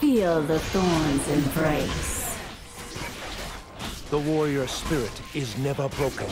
Feel the thorns embrace. The warrior spirit is never broken.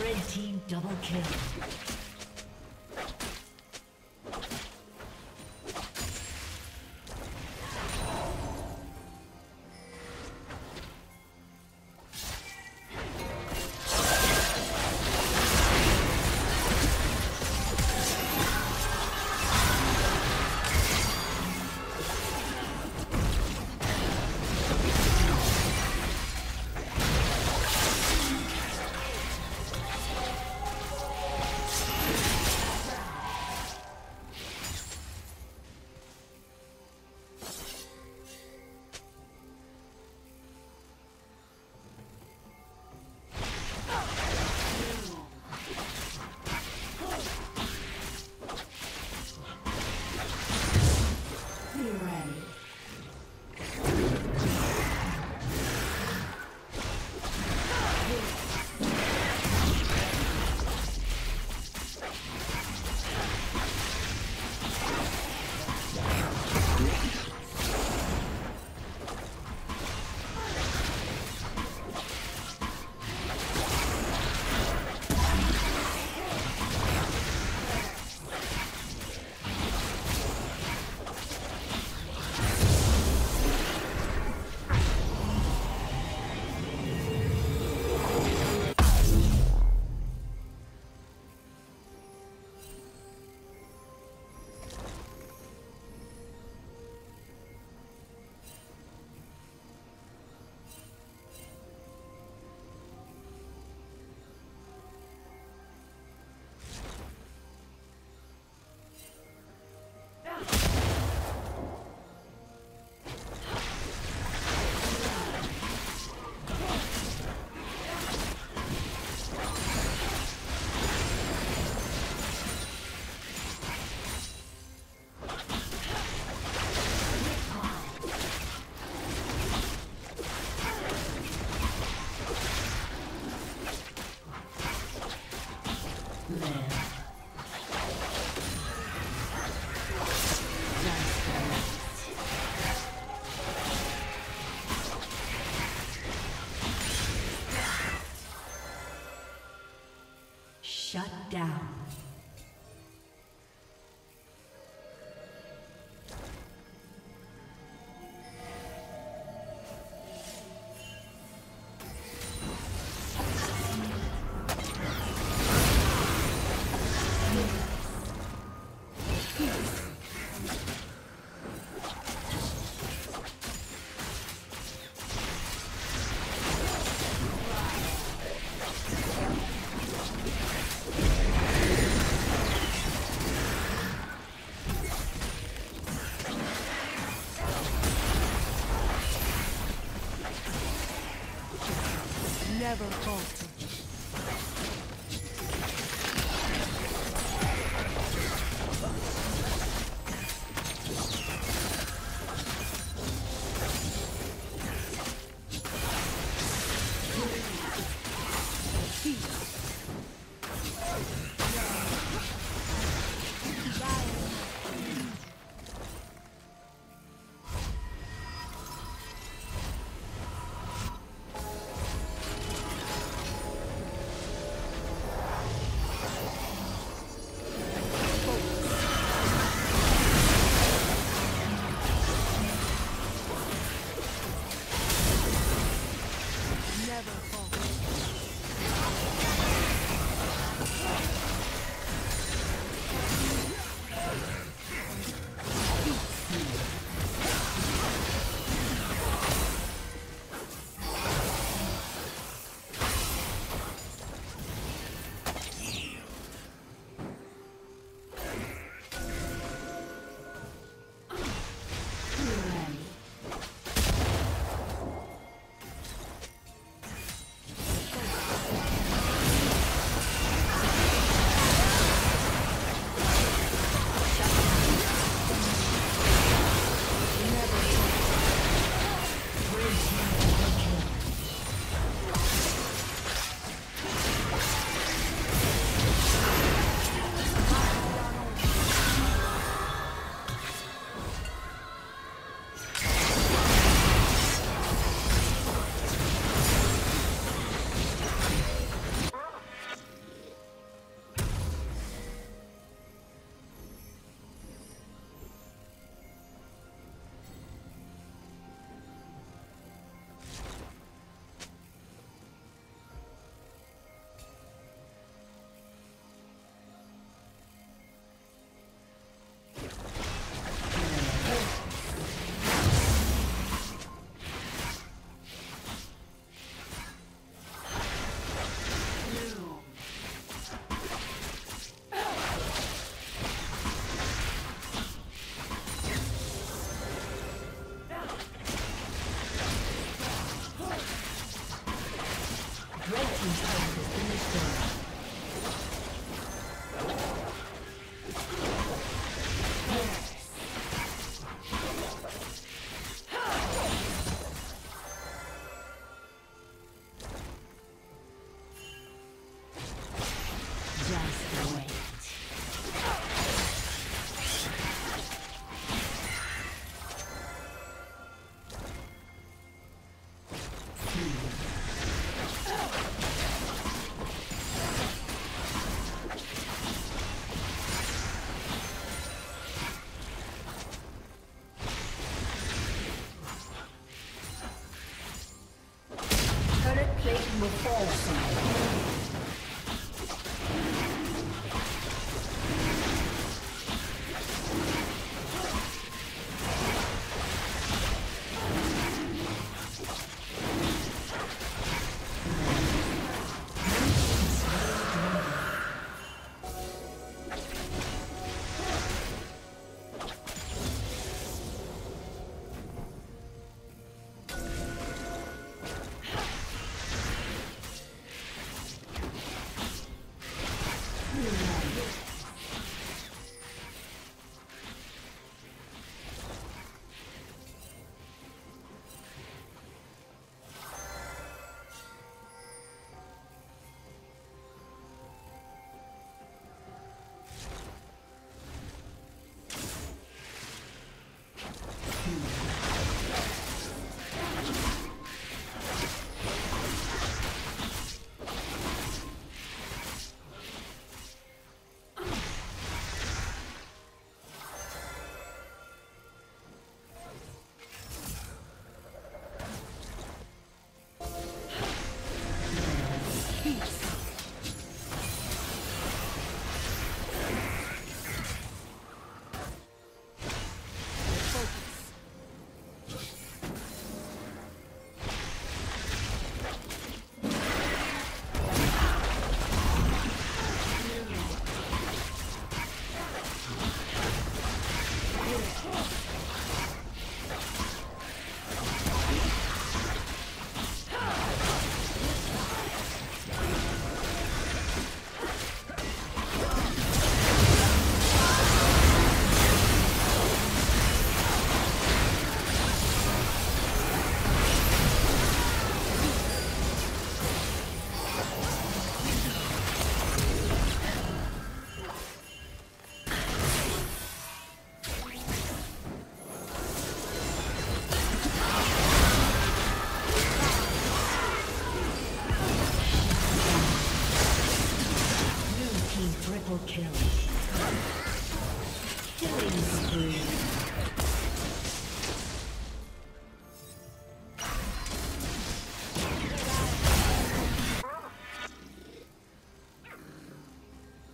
Red team double kill. Shut down. Never falter.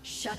Shut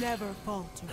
never falter.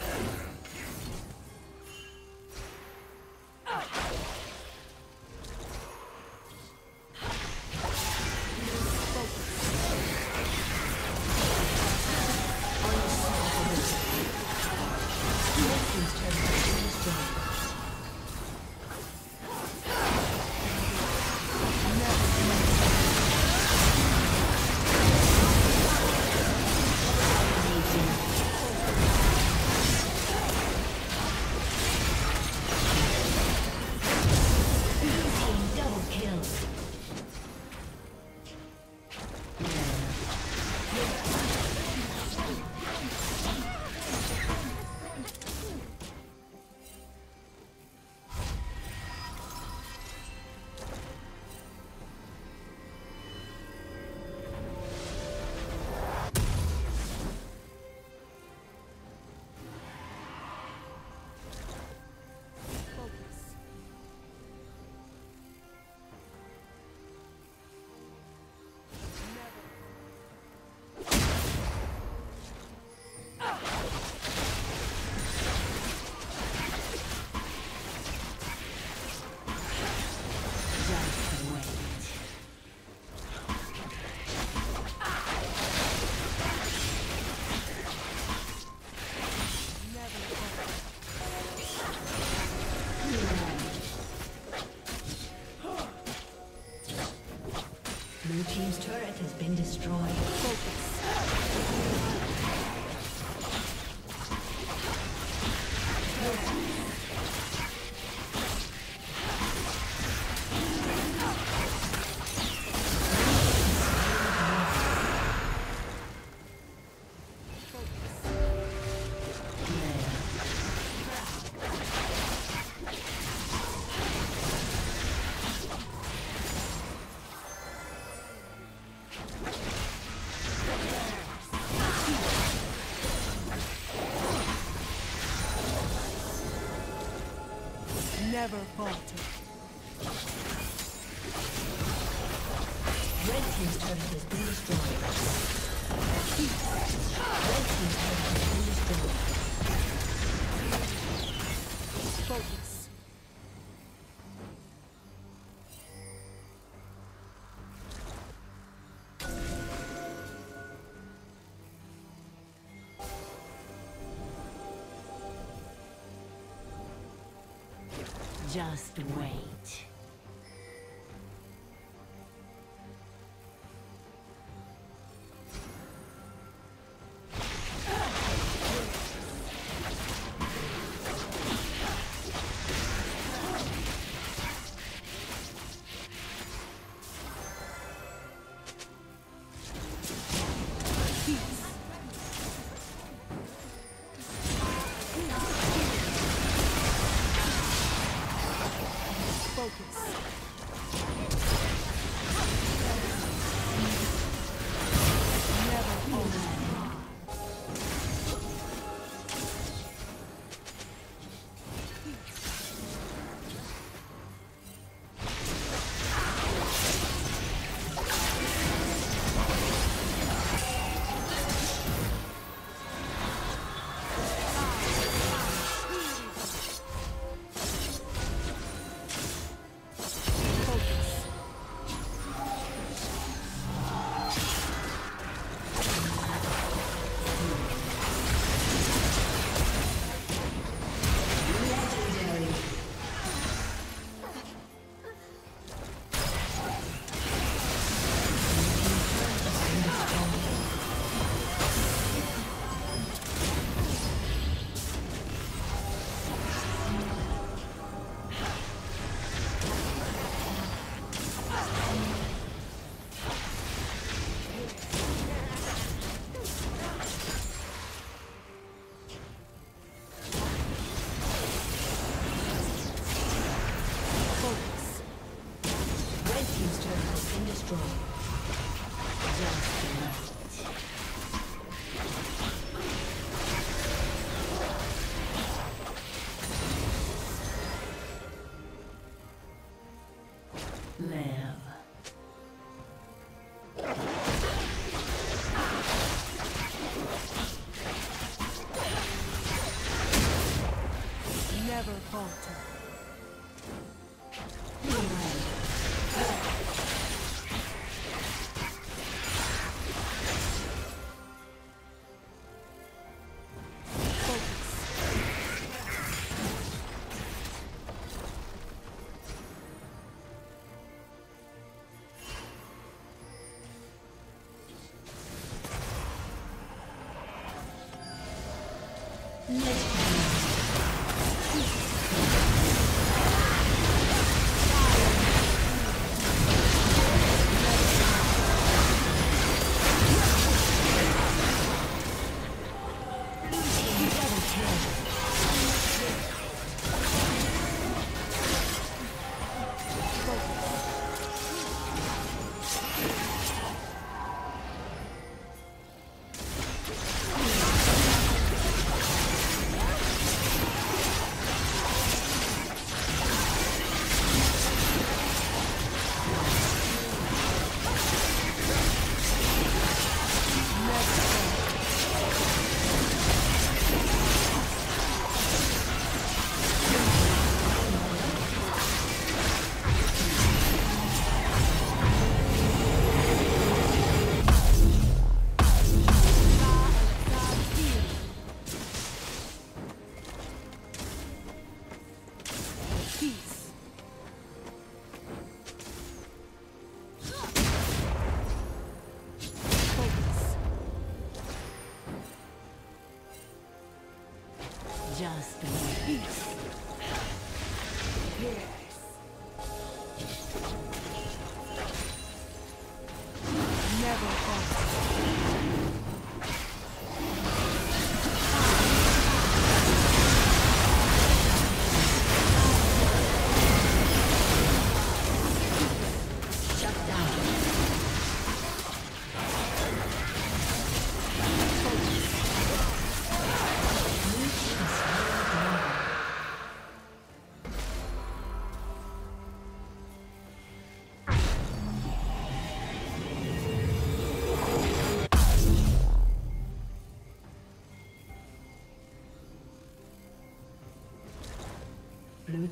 Destroyed. Never falter. Red team's turret has been destroyed. Red team's turret has been destroyed. Focus. Just wait. Focus. Blue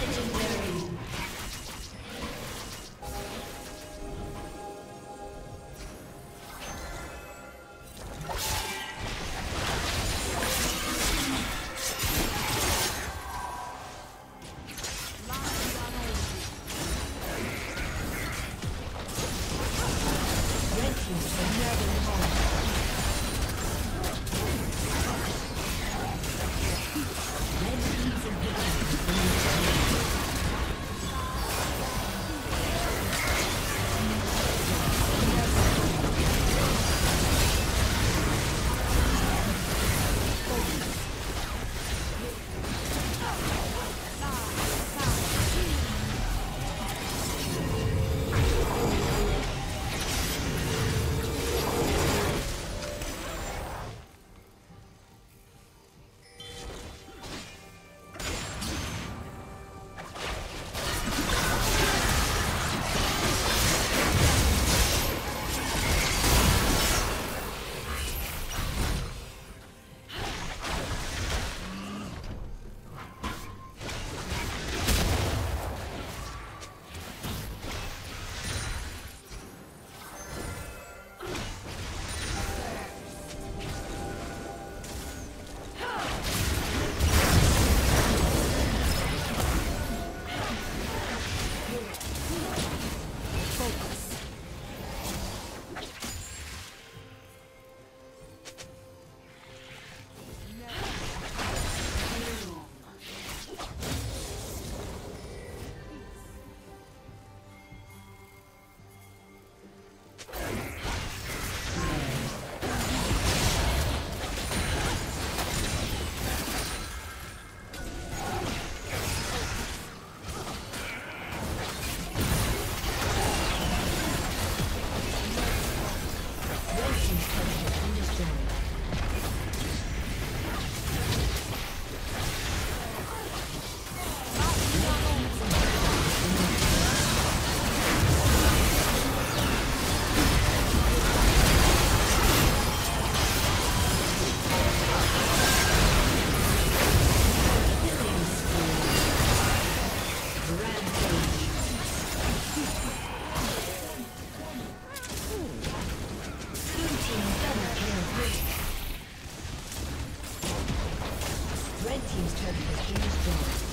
Legendary. team's turret has been destroyed.